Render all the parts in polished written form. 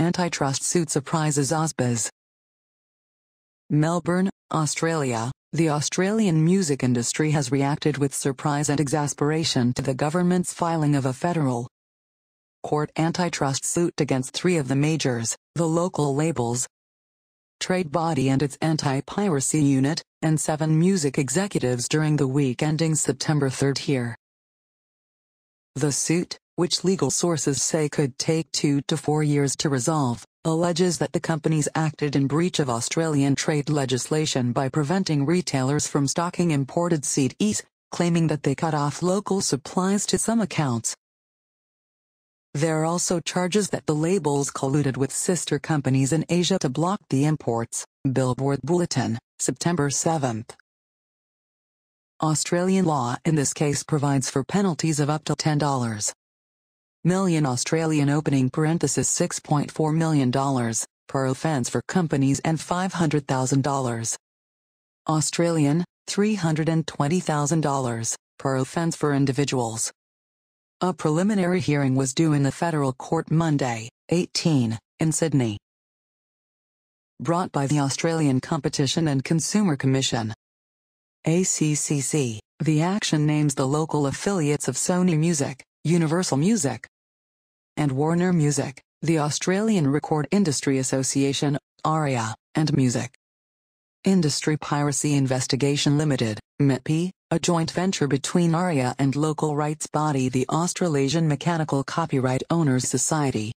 Antitrust suit surprises OSBAs. Melbourne, Australia. The Australian music industry has reacted with surprise and exasperation to the government's filing of a federal court antitrust suit against three of the majors, the local labels, trade body and its anti-piracy unit, and seven music executives during the week ending September 3rd here. The suit, which legal sources say could take 2 to 4 years to resolve, alleges that the companies acted in breach of Australian trade legislation by preventing retailers from stocking imported CDs, claiming that they cut off local supplies to some accounts. There are also charges that the labels colluded with sister companies in Asia to block the imports, Billboard Bulletin, September 7. Australian law in this case provides for penalties of up to $10 million Australian opening parenthesis $6.4 million, per offence for companies and $500,000 Australian, $320,000, per offence for individuals. A preliminary hearing was due in the federal court Monday, 18, in Sydney. Brought by the Australian Competition and Consumer Commission, ACCC, the action names the local affiliates of Sony Music, Universal Music, and Warner Music, the Australian Record Industry Association, ARIA, and Music Industry Piracy Investigation Limited, MIPI, a joint venture between ARIA and local rights body the Australasian Mechanical Copyright Owners Society.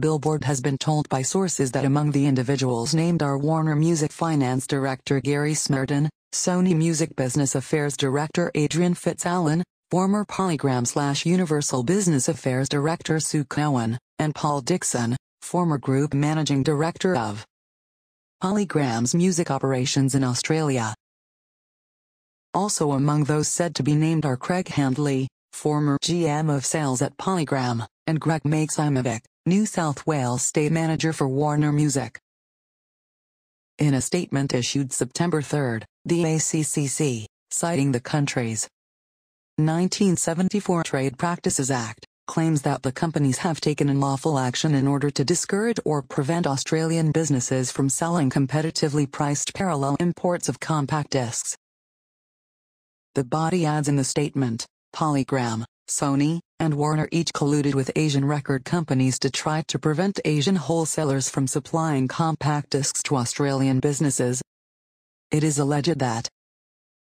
Billboard has been told by sources that among the individuals named are Warner Music Finance Director Gary Smerton, Sony Music Business Affairs Director Adrian Fitz-Allen, former PolyGram/Universal Business Affairs Director Sue Cohen, and Paul Dixon, former Group Managing Director of PolyGram's music operations in Australia. Also among those said to be named are Craig Handley, former GM of Sales at PolyGram, and Greg Maksimovic, New South Wales State Manager for Warner Music. In a statement issued September 3, the ACCC, citing the country's 1974 Trade Practices Act, claims that the companies have taken unlawful action in order to discourage or prevent Australian businesses from selling competitively priced parallel imports of compact discs. The body adds in the statement, PolyGram, Sony, and Warner each colluded with Asian record companies to try to prevent Asian wholesalers from supplying compact discs to Australian businesses. It is alleged that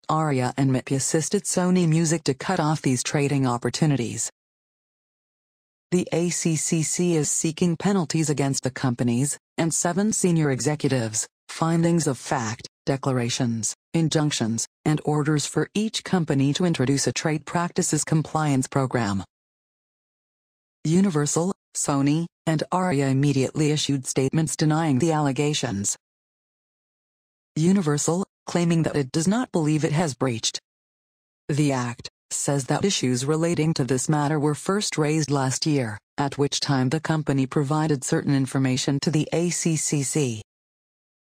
ARIA and MIPI assisted Sony Music to cut off these trading opportunities. The ACCC is seeking penalties against the companies, and seven senior executives, findings of fact, declarations, injunctions, and orders for each company to introduce a trade practices compliance program. Universal, Sony, and ARIA immediately issued statements denying the allegations. Universal, claiming that it does not believe it has breached the Act, says that issues relating to this matter were first raised last year, at which time the company provided certain information to the ACCC.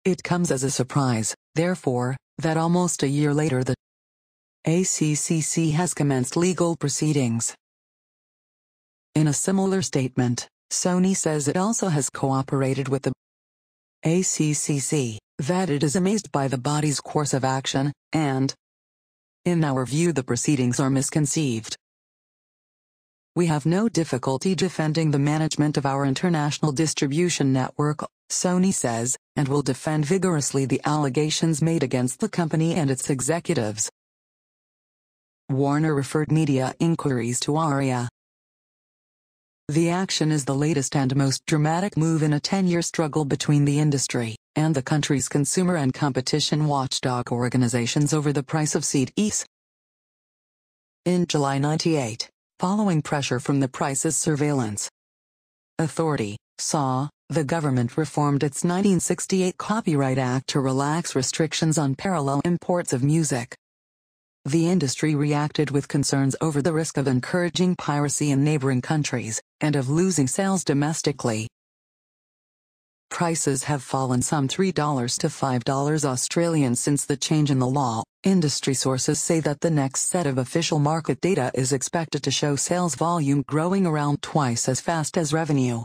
It comes as a surprise, therefore, that almost a year later the ACCC has commenced legal proceedings. In a similar statement, Sony says it also has cooperated with the ACCC, that it is amazed by the body's course of action, and, in our view, the proceedings are misconceived. We have no difficulty defending the management of our international distribution network, Sony says, and will defend vigorously the allegations made against the company and its executives. Warner referred media inquiries to ARIA. The action is the latest and most dramatic move in a 10-year struggle between the industry and the country's consumer and competition watchdog organizations over the price of CDs. In July '98, following pressure from the Prices Surveillance Authority, SAW, the government reformed its 1968 Copyright Act to relax restrictions on parallel imports of music. The industry reacted with concerns over the risk of encouraging piracy in neighboring countries, and of losing sales domestically. Prices have fallen some $3 to $5 Australian since the change in the law. Industry sources say that the next set of official market data is expected to show sales volume growing around twice as fast as revenue.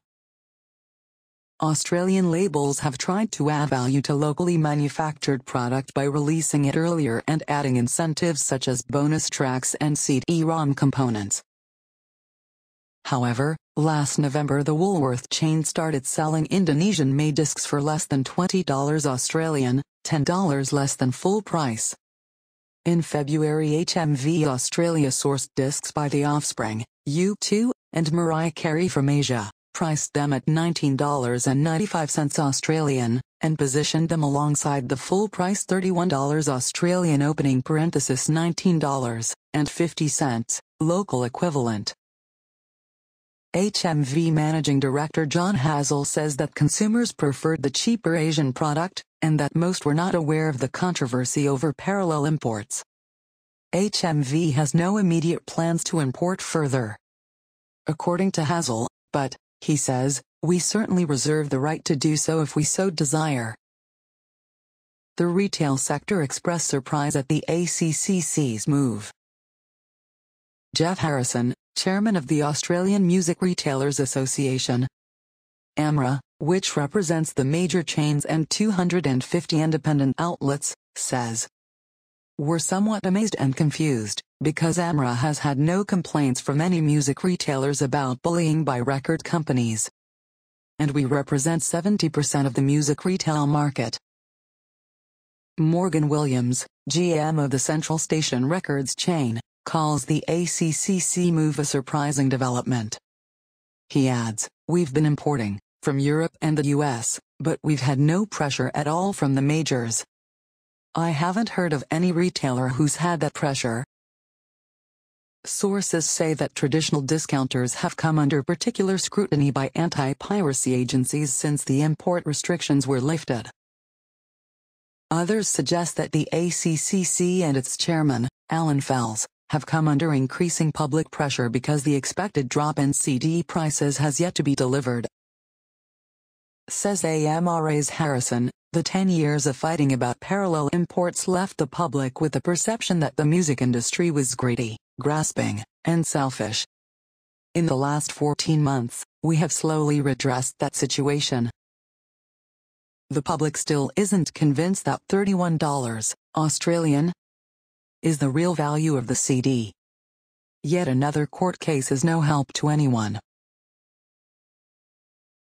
Australian labels have tried to add value to locally manufactured product by releasing it earlier and adding incentives such as bonus tracks and CD-ROM components. However, last November the Woolworth chain started selling Indonesian-made discs for less than $20 Australian, $10 less than full price. In February, HMV Australia sourced discs by The Offspring, U2, and Mariah Carey from Asia, priced them at $19.95 Australian, and positioned them alongside the full price $31 Australian opening parenthesis $19.50, local equivalent. HMV Managing Director John Hazel says that consumers preferred the cheaper Asian product, and that most were not aware of the controversy over parallel imports. HMV has no immediate plans to import further, according to Hazel, but, he says, we certainly reserve the right to do so if we so desire. The retail sector expressed surprise at the ACCC's move. Jeff Harrison, chairman of the Australian Music Retailers Association, AMRA, which represents the major chains and 250 independent outlets, says, "We're somewhat amazed and confused, because AMRA has had no complaints from any music retailers about bullying by record companies. And we represent 70% of the music retail market." Morgan Williams, GM of the Central Station Records chain, calls the ACCC move a surprising development. He adds, "We've been importing from Europe and the US, but we've had no pressure at all from the majors. I haven't heard of any retailer who's had that pressure." Sources say that traditional discounters have come under particular scrutiny by anti-piracy agencies since the import restrictions were lifted. Others suggest that the ACCC and its chairman, Alan Fels, have come under increasing public pressure because the expected drop in CD prices has yet to be delivered. Says AMRA's Harrison, the 10 years of fighting about parallel imports left the public with the perception that the music industry was greedy, grasping, and selfish. In the last 14 months, we have slowly redressed that situation. The public still isn't convinced that $31 Australian is the real value of the CD. Yet another court case is no help to anyone.